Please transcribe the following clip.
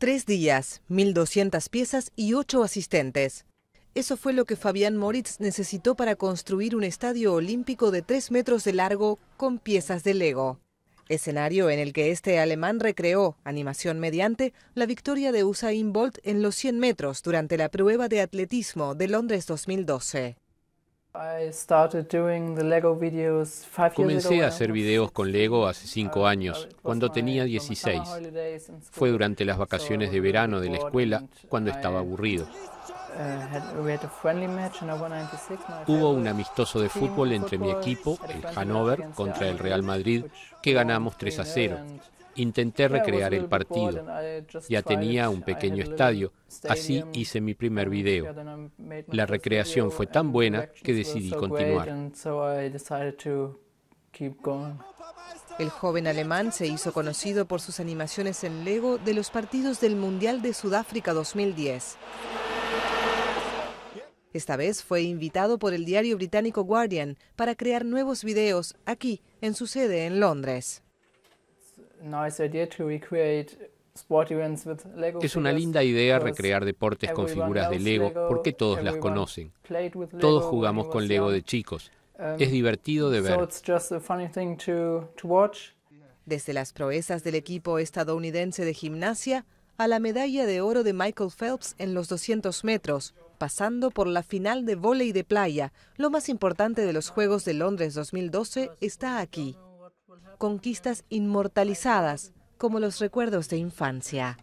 3 días, 1.200 piezas y 8 asistentes. Eso fue lo que Fabián Moritz necesitó para construir un estadio olímpico de 3 metros de largo con piezas de Lego. Escenario en el que este alemán recreó, animación mediante, la victoria de Usain Bolt en los 100 metros durante la prueba de atletismo de Londres 2012. Comencé a hacer videos con Lego hace 5 años, cuando tenía 16. Fue durante las vacaciones de verano de la escuela, cuando estaba aburrido. Hubo un amistoso de fútbol entre mi equipo, el Hannover, contra el Real Madrid, que ganamos 3-0. Intenté recrear el partido. Ya tenía un pequeño estadio, así hice mi primer video. La recreación fue tan buena que decidí continuar. El joven alemán se hizo conocido por sus animaciones en Lego de los partidos del Mundial de Sudáfrica 2010. Esta vez fue invitado por el diario británico Guardian para crear nuevos videos aquí, en su sede en Londres. Es una linda idea recrear deportes con figuras de Lego porque todos las conocen. Todos jugamos con Lego de chicos. Es divertido de ver. Desde las proezas del equipo estadounidense de gimnasia a la medalla de oro de Michael Phelps en los 200 metros, pasando por la final de vóley de playa, lo más importante de los Juegos de Londres 2012 está aquí. Conquistas inmortalizadas, como los recuerdos de infancia.